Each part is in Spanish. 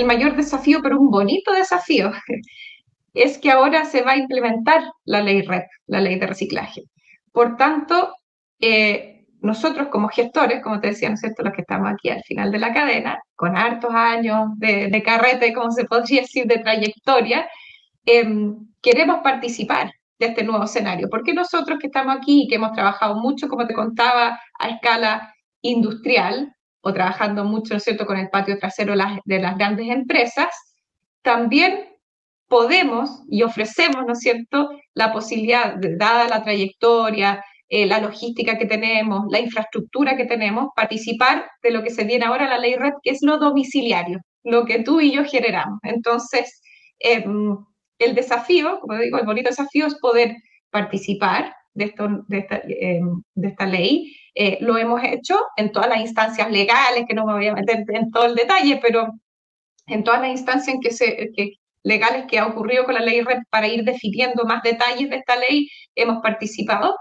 el mayor desafío, pero un bonito desafío, es que ahora se va a implementar la ley REP, la ley de reciclaje. Por tanto, nosotros como gestores, como te decía, ¿no es cierto?, los que estamos aquí al final de la cadena, con hartos años de carrete, como se podría decir, de trayectoria, queremos participar de este nuevo escenario. Porque nosotros que estamos aquí y que hemos trabajado mucho, como te contaba, a escala industrial, o trabajando mucho, ¿no es cierto?, con el patio trasero de las grandes empresas, también podemos y ofrecemos, ¿no es cierto?, la posibilidad, dada la trayectoria, la logística que tenemos, la infraestructura que tenemos, participar de lo que se viene ahora la ley RED, que es lo domiciliario, lo que tú y yo generamos. Entonces, el desafío, como digo, el bonito desafío es poder participar de esta ley. Lo hemos hecho en todas las instancias legales, que no me voy a meter en todo el detalle, pero en todas las instancias en legales que ha ocurrido con la ley RED para ir definiendo más detalles de esta ley, hemos participado.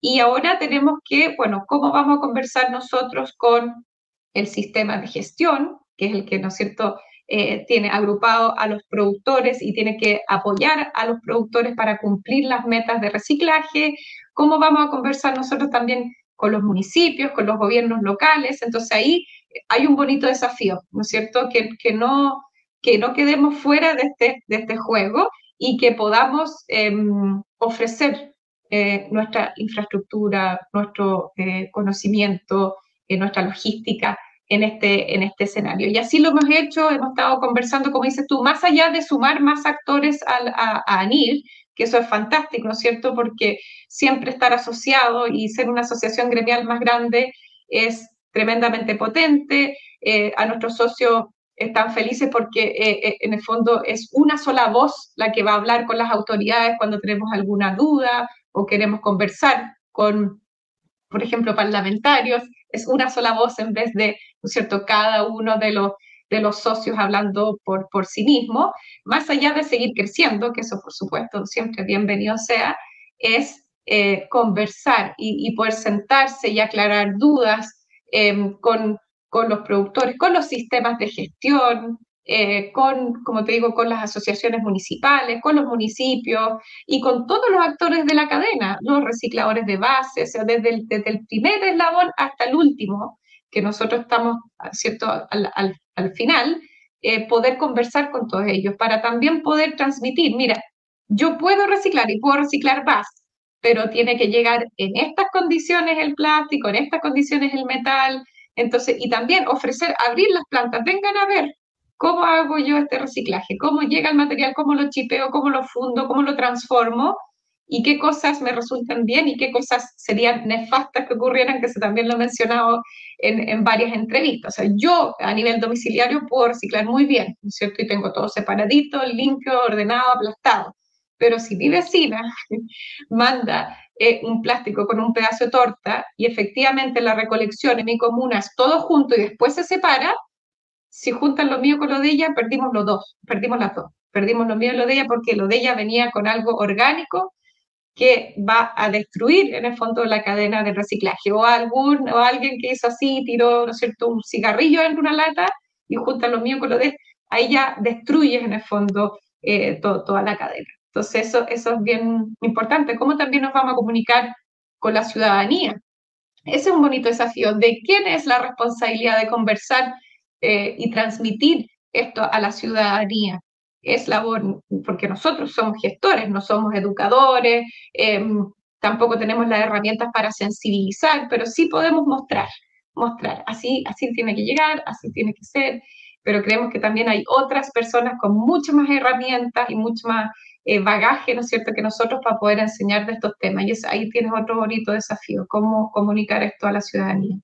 Y ahora tenemos que, bueno, ¿cómo vamos a conversar nosotros con el sistema de gestión, que es el que, ¿no es cierto?, tiene agrupado a los productores y tiene que apoyar a los productores para cumplir las metas de reciclaje? ¿Cómo vamos a conversar nosotros también con los municipios, con los gobiernos locales? Entonces ahí hay un bonito desafío, ¿no es cierto?, que no quedemos fuera de este juego y que podamos ofrecer nuestra infraestructura, nuestro conocimiento, nuestra logística en este escenario. Y así lo hemos hecho, hemos estado conversando, como dices tú, más allá de sumar más actores a ANIR, que eso es fantástico, ¿no es cierto? Porque siempre estar asociado y ser una asociación gremial más grande es tremendamente potente. A nuestros socios están felices porque en el fondo es una sola voz la que va a hablar con las autoridades cuando tenemos alguna duda o queremos conversar con, por ejemplo, parlamentarios. Es una sola voz en vez de, ¿no es cierto?, cada uno de los socios hablando por sí mismo. Más allá de seguir creciendo, que eso por supuesto siempre bienvenido sea, es conversar y poder sentarse y aclarar dudas con los productores, con los sistemas de gestión, como te digo, con las asociaciones municipales, con los municipios y con todos los actores de la cadena, los recicladores de base, o sea, desde el primer eslabón hasta el último, que nosotros estamos, ¿cierto?, al final, poder conversar con todos ellos para también poder transmitir, mira, yo puedo reciclar y puedo reciclar más, pero tiene que llegar en estas condiciones el plástico, en estas condiciones el metal, entonces, y también ofrecer, abrir las plantas, vengan a ver, ¿cómo hago yo este reciclaje? ¿Cómo llega el material? ¿Cómo lo chipeo? ¿Cómo lo fundo? ¿Cómo lo transformo? ¿Y qué cosas me resultan bien? ¿Y qué cosas serían nefastas que ocurrieran? Que eso también lo he mencionado en varias entrevistas. O sea, yo a nivel domiciliario puedo reciclar muy bien, ¿no es cierto? Y tengo todo separadito, limpio, ordenado, aplastado. Pero si mi vecina manda un plástico con un pedazo de torta y efectivamente la recolección en mi comuna es todo junto y después se separa, si juntan lo mío con lo de ella, perdimos los dos, perdimos las dos. Perdimos lo mío y lo de ella porque lo de ella venía con algo orgánico que va a destruir en el fondo la cadena del reciclaje. O alguien que hizo así, tiró, ¿no es cierto?, un cigarrillo en una lata y juntan lo mío con lo de ella. Ahí ya destruyes en el fondo toda la cadena. Entonces eso es bien importante. ¿Cómo también nos vamos a comunicar con la ciudadanía? Ese es un bonito desafío. ¿De quién es la responsabilidad de conversar y transmitir esto a la ciudadanía? Es labor, porque nosotros somos gestores, no somos educadores, tampoco tenemos las herramientas para sensibilizar, pero sí podemos mostrar, así tiene que llegar, así tiene que ser, pero creemos que también hay otras personas con muchas más herramientas y mucho más bagaje, ¿no es cierto?, que nosotros para poder enseñar de estos temas, y ahí tienes otro bonito desafío, cómo comunicar esto a la ciudadanía.